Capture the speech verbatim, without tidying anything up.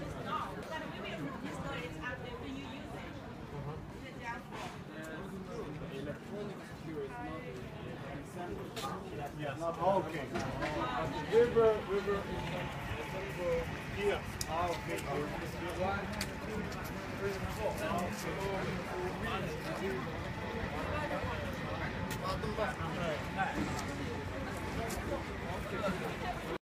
is not. It's not a women register, it's active when you use it. It's a dashboard. Electronic secure is not an example. Yes. Okay. River, river, example. Here. Okay. One, two, three, four. Okay. Bottom back.